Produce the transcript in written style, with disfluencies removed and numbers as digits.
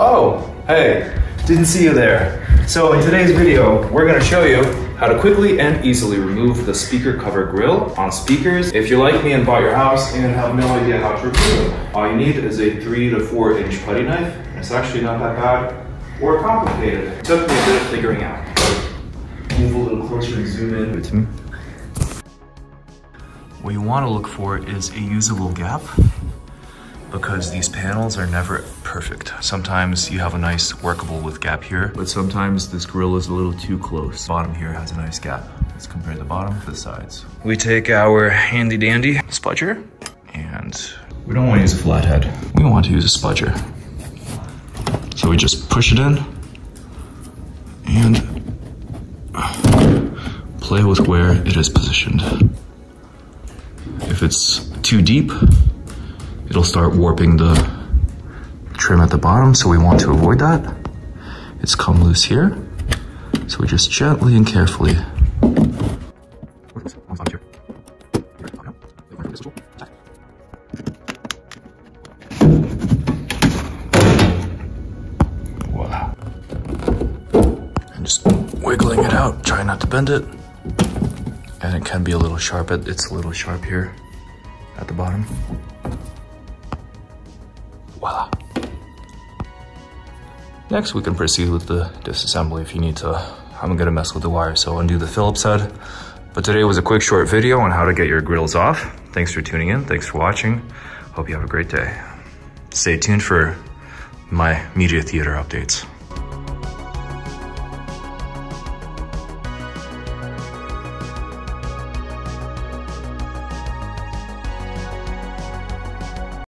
Oh, hey, didn't see you there. So in today's video, we're gonna show you how to quickly and easily remove the speaker cover grill on speakers. If you're like me and bought your house and have no idea how to remove them, all you need is a 3 to 4 inch putty knife. It's actually not that bad or complicated. It took me a bit of figuring out. Move a little closer and zoom in. To me. What you wanna look for is a usable gap, because these panels are never perfect. Sometimes you have a nice workable with gap here, but sometimes this grill is a little too close. Bottom here has a nice gap. Let's compare the bottom to the sides. We take our handy dandy spudger, and we don't want to use a flathead. We want to use a spudger. So we just push it in and play with where it is positioned. If it's too deep, it'll start warping the trim at the bottom, so we want to avoid that. It's come loose here, so we just gently and carefully. Voila. And just wiggling it out, try not to bend it. And it can be a little sharp, it's a little sharp here at the bottom. Voila. Next, we can proceed with the disassembly if you need to. I'm gonna mess with the wire, so undo the Phillips head. But today was a quick short video on how to get your grills off. Thanks for tuning in, thanks for watching. Hope you have a great day. Stay tuned for my media theater updates.